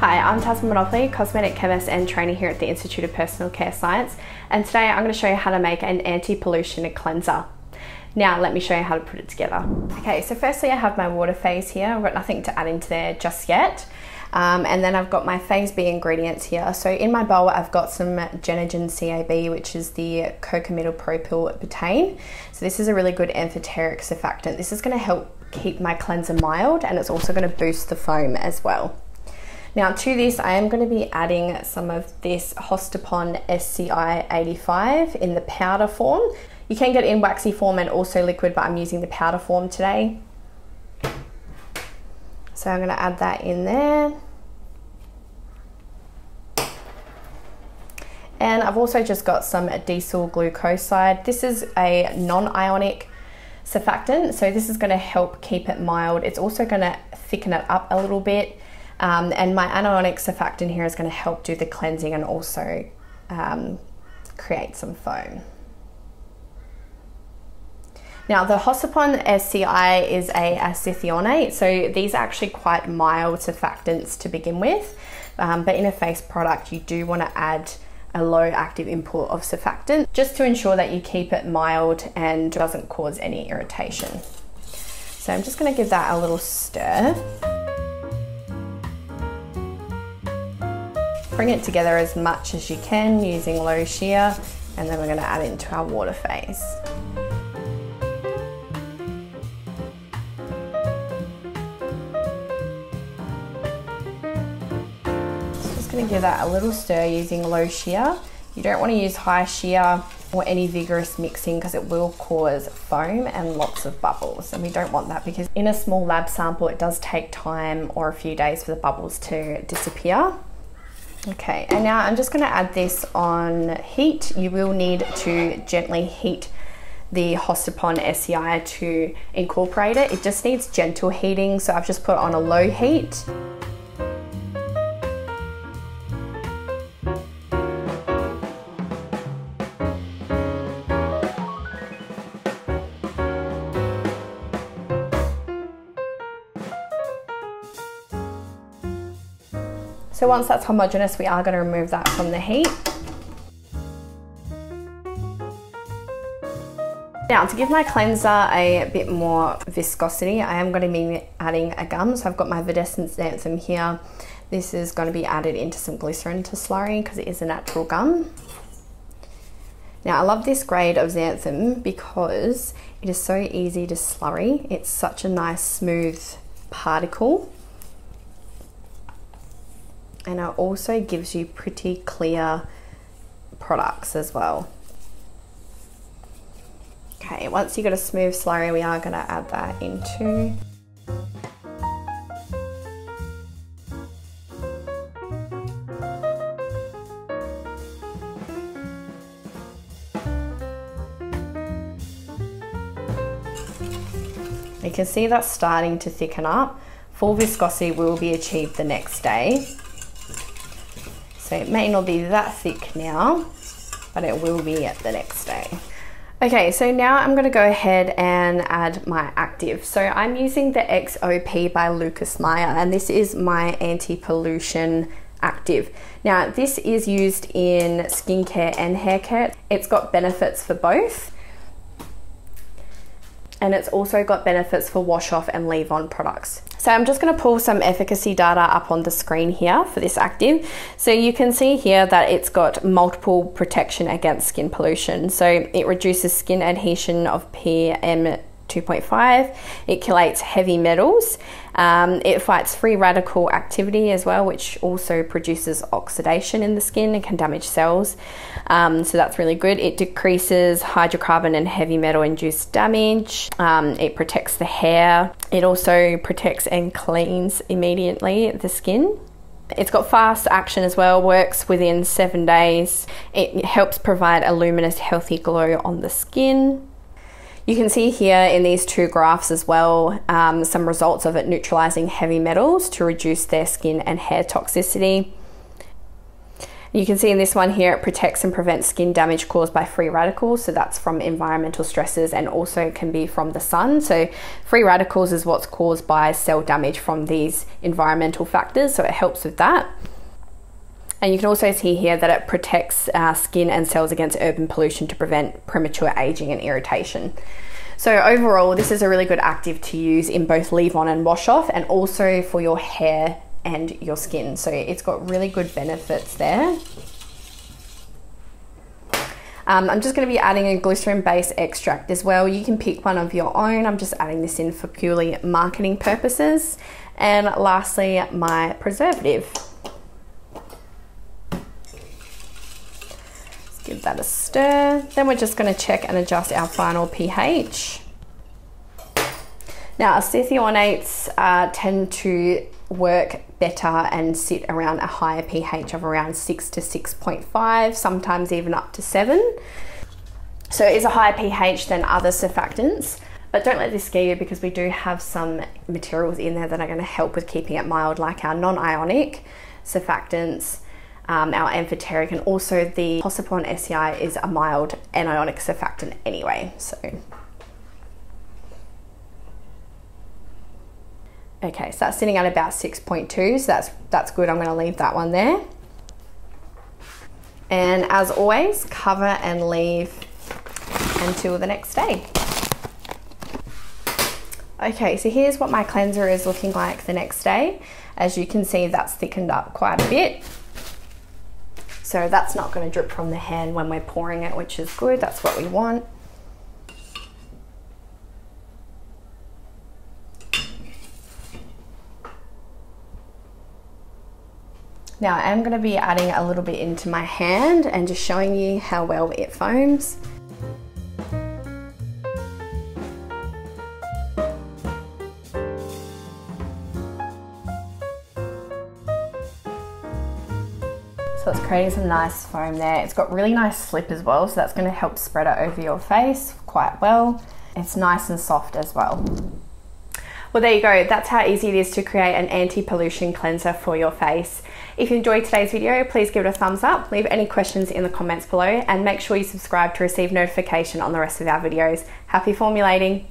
Hi, I'm Tasman Morphy, cosmetic chemist and trainer here at the Institute of Personal Care Science, and today I'm going to show you how to make an anti-pollution cleanser. Now let me show you how to put it together. Okay, so firstly I have my water phase here. I've got nothing to add into there just yet. And then I've got my phase B ingredients here. So in my bowl I've got some Genogen CAB, which is the cocamidopropyl butane. So this is a really good amphoteric surfactant. This is going to help keep my cleanser mild, and it's also going to boost the foam as well. Now to this, I am going to be adding some of this Hostapon SCI 85 in the powder form. You can get it in waxy form and also liquid, but I'm using the powder form today. So I'm going to add that in there. And I've also just got some diesel glucoside. This is a non-ionic surfactant, so this is going to help keep it mild. It's also going to thicken it up a little bit. And my anionic surfactant here is going to help do the cleansing and also create some foam. Now the Hostapon SCI is a acyl isethionate, so these are actually quite mild surfactants to begin with, but in a face product you do want to add a low active input of surfactant just to ensure that you keep it mild and doesn't cause any irritation. So I'm just going to give that a little stir. Bring it together as much as you can using low shear, and then we're going to add it into our water phase. So just going to give that a little stir using low shear. You don't want to use high shear or any vigorous mixing because it will cause foam and lots of bubbles, and we don't want that because in a small lab sample it does take time or a few days for the bubbles to disappear. Okay, and now I'm just going to add this on heat. You will need to gently heat the Hostapon SCI to incorporate it. It just needs gentle heating, so I've just put it on a low heat. So once that's homogeneous, we are going to remove that from the heat. Now to give my cleanser a bit more viscosity, I am going to be adding a gum. So I've got my Videscent Xanthan here. This is going to be added into some glycerin to slurry because it is a natural gum. Now I love this grade of xanthan because it is so easy to slurry. It's such a nice smooth particle. And it also gives you pretty clear products as well. Okay, once you've got a smooth slurry, we are going to add that into. You can see that's starting to thicken up. Full viscosity will be achieved the next day. So it may not be that thick now, but it will be at the next day. Okay, so now I'm going to go ahead and add my active. So I'm using the XOP by Lucas Meyer, and this is my anti-pollution active. Now this is used in skincare and hair care. It's got benefits for both. And it's also got benefits for wash off and leave on products. So I'm just going to pull some efficacy data up on the screen here for this active. So you can see here that it's got multiple protection against skin pollution. So it reduces skin adhesion of PM 2.5, it chelates heavy metals, it fights free radical activity as well, which also produces oxidation in the skin and can damage cells, so that's really good. It decreases hydrocarbon and heavy metal induced damage, it protects the hair, it also protects and cleans immediately the skin. It's got fast action as well, works within 7 days, it helps provide a luminous healthy glow on the skin. You can see here in these two graphs as well, some results of it neutralizing heavy metals to reduce their skin and hair toxicity. You can see in this one here, it protects and prevents skin damage caused by free radicals. So that's from environmental stresses and also can be from the sun. So free radicals is what's caused by cell damage from these environmental factors. So it helps with that. And you can also see here that it protects skin and cells against urban pollution to prevent premature aging and irritation. So overall, this is a really good active to use in both leave on and wash off, and also for your hair and your skin. So it's got really good benefits there. I'm just going to be adding a glycerin based extract as well. You can pick one of your own. I'm just adding this in for purely marketing purposes. And lastly, my preservative. Give that a stir. Then we're just going to check and adjust our final pH. Now, acetionates tend to work better and sit around a higher pH of around 6 to 6.5, sometimes even up to 7. So it is a higher pH than other surfactants. But don't let this scare you, because we do have some materials in there that are going to help with keeping it mild, like our non-ionic surfactants, our amphoteric, and also the Hostapon SCI is a mild anionic surfactant anyway. So, okay, so that's sitting at about 6.2, so that's good. I'm going to leave that one there. And as always, cover and leave until the next day. Okay, so here's what my cleanser is looking like the next day. As you can see, that's thickened up quite a bit. So that's not going to drip from the hand when we're pouring it, which is good. That's what we want. Now I am going to be adding a little bit into my hand and just showing you how well it foams. So it's creating some nice foam there. It's got really nice slip as well, so that's going to help spread it over your face quite well. It's nice and soft as well. Well, there you go. That's how easy it is to create an anti-pollution cleanser for your face. If you enjoyed today's video, please give it a thumbs up, leave any questions in the comments below, and make sure you subscribe to receive notification on the rest of our videos. Happy formulating!